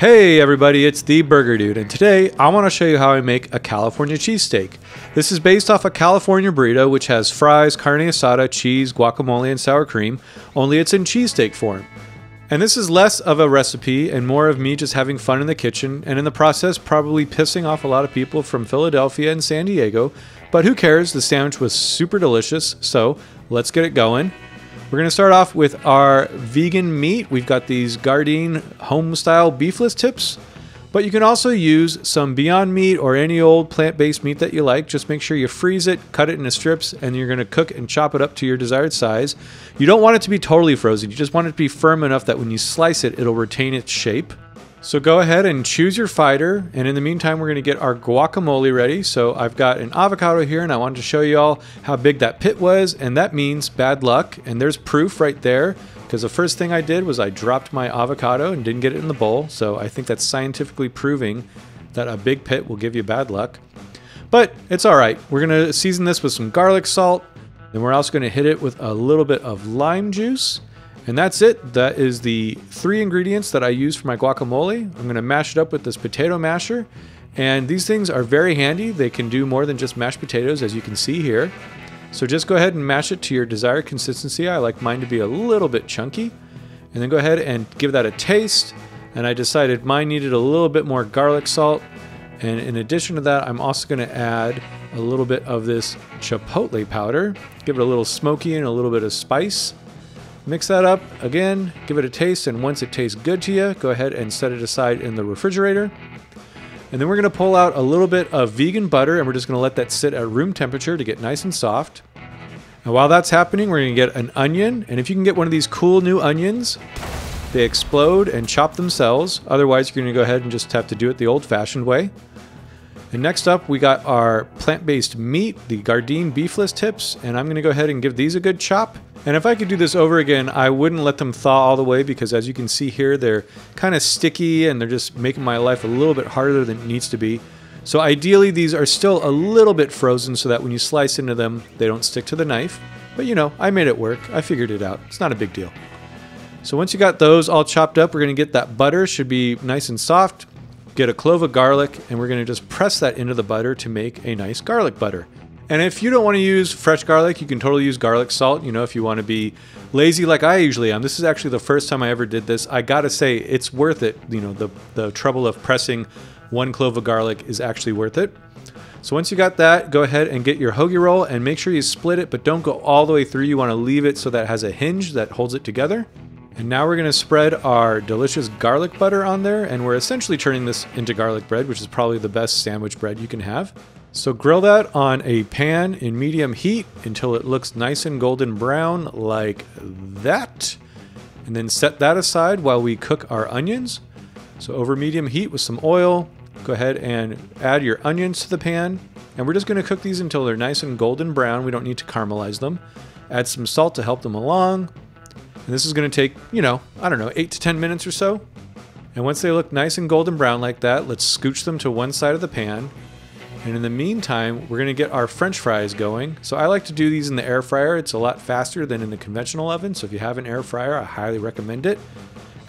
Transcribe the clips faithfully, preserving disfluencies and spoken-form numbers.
Hey everybody, it's the Burger Dude, and today I want to show you how I make a California cheesesteak. This is based off a California burrito which has fries, carne asada, cheese, guacamole, and sour cream, only it's in cheesesteak form. And this is less of a recipe and more of me just having fun in the kitchen, and in the process probably pissing off a lot of people from Philadelphia and San Diego, but who cares, the sandwich was super delicious, so let's get it going. We're going to start off with our vegan meat. We've got these Gardein home-style beefless tips, but you can also use some Beyond Meat or any old plant-based meat that you like. Just make sure you freeze it, cut it into strips, and you're going to cook and chop it up to your desired size. You don't want it to be totally frozen. You just want it to be firm enough that when you slice it, it'll retain its shape. So go ahead and choose your fighter, and in the meantime we're going to get our guacamole ready. So I've got an avocado here, and I wanted to show you all how big that pit was, and that means bad luck, and there's proof right there, because the first thing I did was I dropped my avocado and didn't get it in the bowl, so I think that's scientifically proving that a big pit will give you bad luck. But it's alright, we're going to season this with some garlic salt, and we're also going to hit it with a little bit of lime juice. And that's it. That is the three ingredients that I use for my guacamole. I'm going to mash it up with this potato masher. And these things are very handy. They can do more than just mashed potatoes, as you can see here. So just go ahead and mash it to your desired consistency. I like mine to be a little bit chunky. And then go ahead and give that a taste. And I decided mine needed a little bit more garlic salt. And in addition to that, I'm also going to add a little bit of this chipotle powder. Give it a little smoky and a little bit of spice. Mix that up again, give it a taste, and once it tastes good to you, go ahead and set it aside in the refrigerator. And then we're going to pull out a little bit of vegan butter, and we're just going to let that sit at room temperature to get nice and soft. And while that's happening, we're going to get an onion, and if you can get one of these cool new onions, they explode and chop themselves. Otherwise, you're going to go ahead and just have to do it the old-fashioned way. And next up, we got our plant-based meat, the Gardein beefless tips, and I'm going to go ahead and give these a good chop. And if I could do this over again, I wouldn't let them thaw all the way because, as you can see here, they're kind of sticky and they're just making my life a little bit harder than it needs to be. So ideally, these are still a little bit frozen so that when you slice into them, they don't stick to the knife. But you know, I made it work. I figured it out. It's not a big deal. So once you got those all chopped up, we're going to get that butter. Should be nice and soft. Get a clove of garlic, and we're going to just press that into the butter to make a nice garlic butter. And if you don't want to use fresh garlic, you can totally use garlic salt, you know, if you want to be lazy like I usually am. This is actually the first time I ever did this. I gotta say, it's worth it. You know, the, the trouble of pressing one clove of garlic is actually worth it. So once you got that, go ahead and get your hoagie roll and make sure you split it, but don't go all the way through. You want to leave it so that it has a hinge that holds it together. And now we're going to spread our delicious garlic butter on there, and we're essentially turning this into garlic bread, which is probably the best sandwich bread you can have. So grill that on a pan in medium heat until it looks nice and golden brown like that. And then set that aside while we cook our onions. So over medium heat with some oil, go ahead and add your onions to the pan. And we're just going to cook these until they're nice and golden brown. We don't need to caramelize them. Add some salt to help them along. And this is going to take, you know, I don't know, eight to ten minutes or so. And once they look nice and golden brown like that, let's scooch them to one side of the pan. And in the meantime, we're going to get our French fries going. So I like to do these in the air fryer. It's a lot faster than in the conventional oven. So if you have an air fryer, I highly recommend it.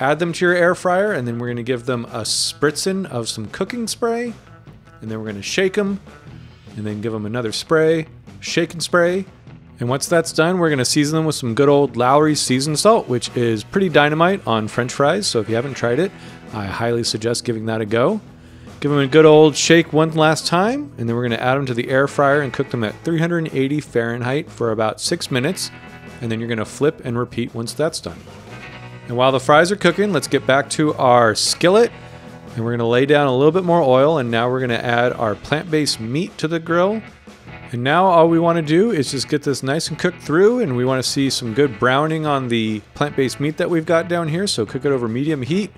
Add them to your air fryer, and then we're going to give them a spritzen of some cooking spray. And then we're going to shake them, and then give them another spray, shake and spray. And once that's done, we're going to season them with some good old Lowry's seasoned salt, which is pretty dynamite on French fries. So if you haven't tried it, I highly suggest giving that a go. Give them a good old shake one last time, and then we're going to add them to the air fryer and cook them at three hundred eighty Fahrenheit for about six minutes. And then you're going to flip and repeat once that's done. And while the fries are cooking, let's get back to our skillet. And we're going to lay down a little bit more oil, and now we're going to add our plant-based meat to the grill. And now all we want to do is just get this nice and cooked through, and we want to see some good browning on the plant-based meat that we've got down here, so cook it over medium heat.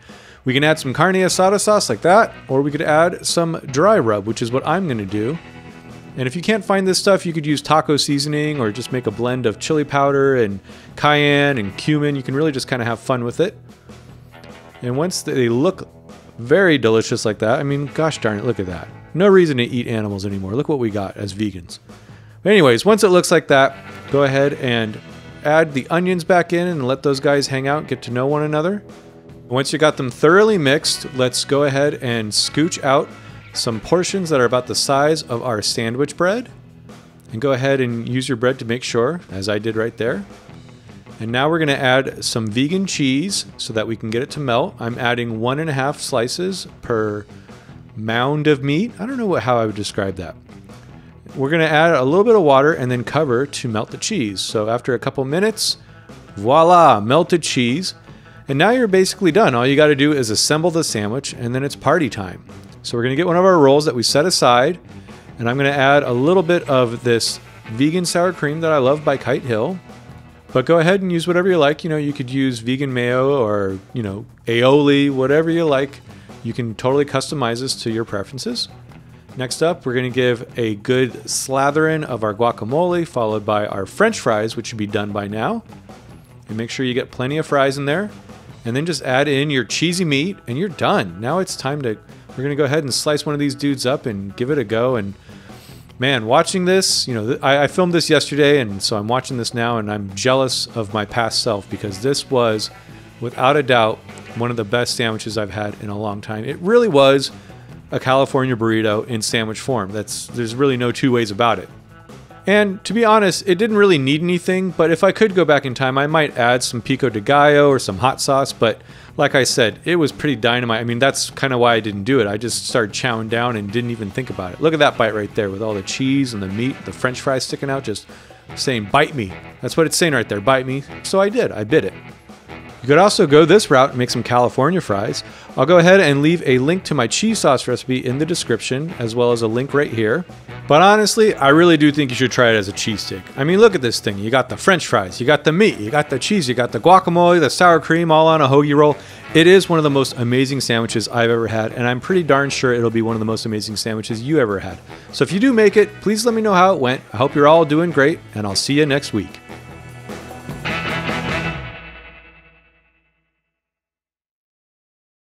We can add some carne asada sauce like that, or we could add some dry rub, which is what I'm going to do. And if you can't find this stuff, you could use taco seasoning or just make a blend of chili powder and cayenne and cumin. You can really just kind of have fun with it. And once they look very delicious like that, I mean, gosh darn it, look at that. No reason to eat animals anymore. Look what we got as vegans. But anyways, once it looks like that, go ahead and add the onions back in and let those guys hang out, get to know one another. Once you got them thoroughly mixed, let's go ahead and scooch out some portions that are about the size of our sandwich bread. And go ahead and use your bread to make sure, as I did right there. And now we're gonna add some vegan cheese so that we can get it to melt. I'm adding one and a half slices per mound of meat. I don't know what, how I would describe that. We're gonna add a little bit of water and then cover to melt the cheese. So after a couple minutes, voila, melted cheese. And now you're basically done. All you gotta do is assemble the sandwich and then it's party time. So we're gonna get one of our rolls that we set aside and I'm gonna add a little bit of this vegan sour cream that I love by Kite Hill. But go ahead and use whatever you like. You know, you could use vegan mayo or, you know, aioli, whatever you like. You can totally customize this to your preferences. Next up, we're gonna give a good slathering of our guacamole followed by our French fries, which should be done by now. And make sure you get plenty of fries in there. And then just add in your cheesy meat and you're done. Now it's time to, we're gonna go ahead and slice one of these dudes up and give it a go. And man, watching this, you know, I, I filmed this yesterday and so I'm watching this now and I'm jealous of my past self because this was, without a doubt, one of the best sandwiches I've had in a long time. It really was a California burrito in sandwich form. That's, there's really no two ways about it. And to be honest, it didn't really need anything, but if I could go back in time, I might add some pico de gallo or some hot sauce, but like I said, it was pretty dynamite. I mean, that's kind of why I didn't do it. I just started chowing down and didn't even think about it. Look at that bite right there with all the cheese and the meat, the French fries sticking out, just saying, bite me. That's what it's saying right there, bite me. So I did, I bit it. You could also go this route and make some California fries. I'll go ahead and leave a link to my cheese sauce recipe in the description, as well as a link right here. But honestly, I really do think you should try it as a cheese stick. I mean, look at this thing. You got the French fries, you got the meat, you got the cheese, you got the guacamole, the sour cream, all on a hoagie roll. It is one of the most amazing sandwiches I've ever had, and I'm pretty darn sure it'll be one of the most amazing sandwiches you ever had. So if you do make it, please let me know how it went. I hope you're all doing great, and I'll see you next week.